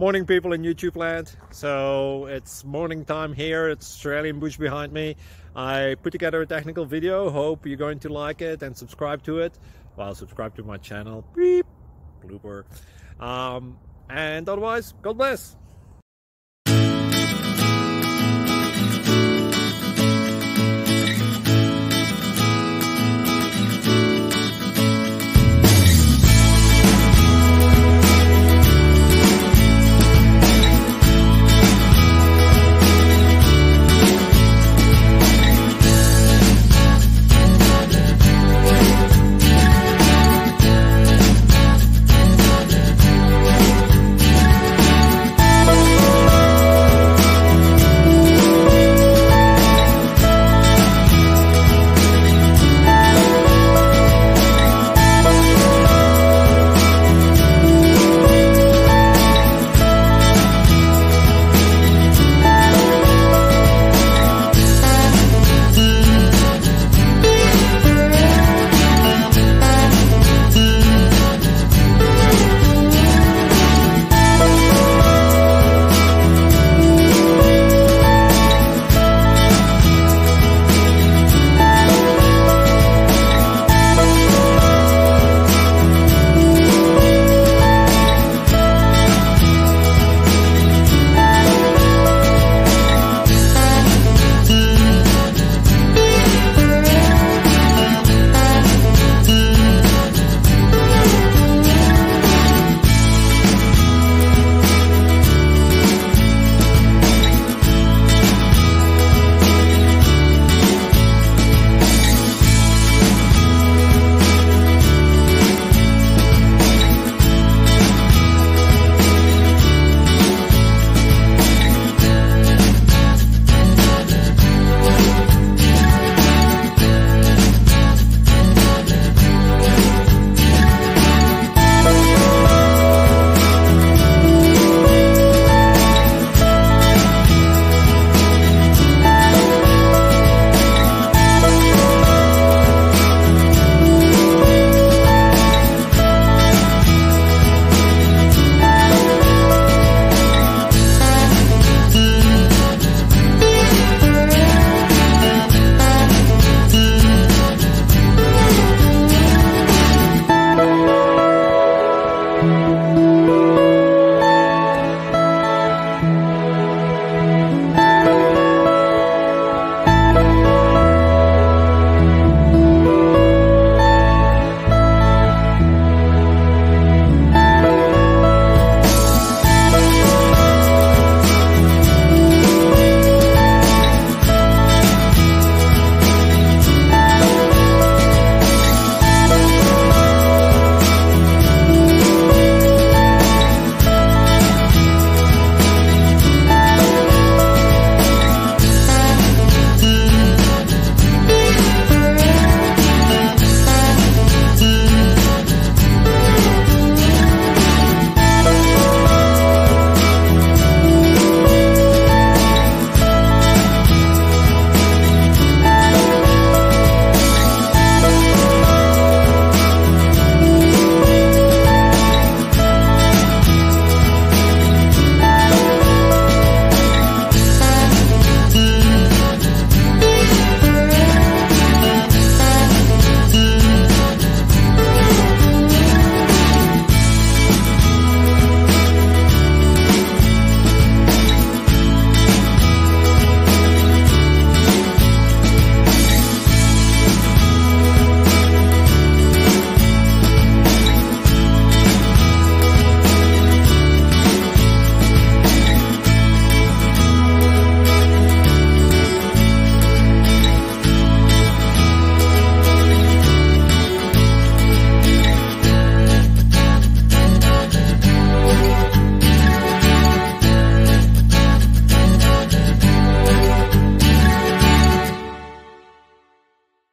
Morning, people in YouTube land. So it's morning time here. It's Australian bush behind me. I put together a technical video. Hope you're going to like it and subscribe to it. Well, subscribe to my channel. Beep, blooper. And otherwise, God bless.